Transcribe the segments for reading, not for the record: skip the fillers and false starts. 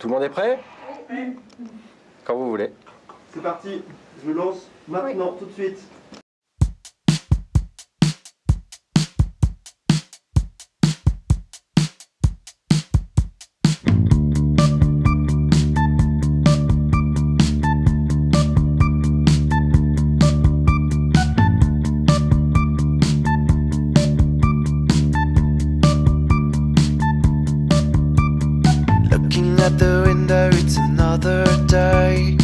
Tout le monde est prêt? Oui. Quand vous voulez. C'est parti, je me lance maintenant, oui. Tout de suite. At the window, it's another day.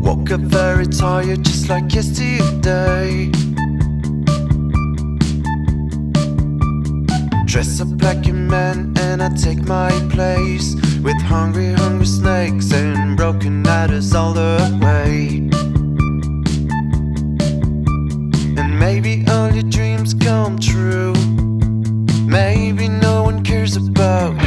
Woke up very tired, just like yesterday. Dress up like a man and I take my place, with hungry, hungry snakes and broken ladders all the way. And maybe all your dreams come true. Maybe no one cares about